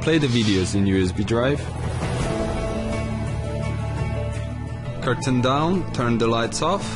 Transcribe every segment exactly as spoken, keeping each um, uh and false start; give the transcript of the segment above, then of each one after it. Play the videos in U S B drive. Curtain down, turn the lights off.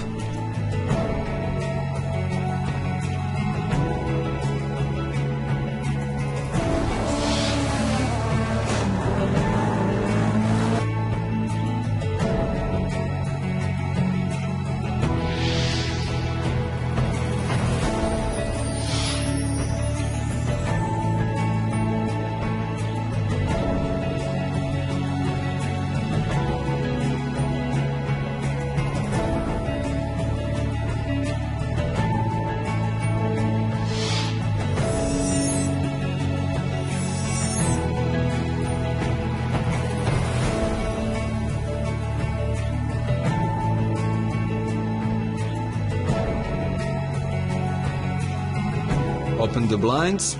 Open the blinds.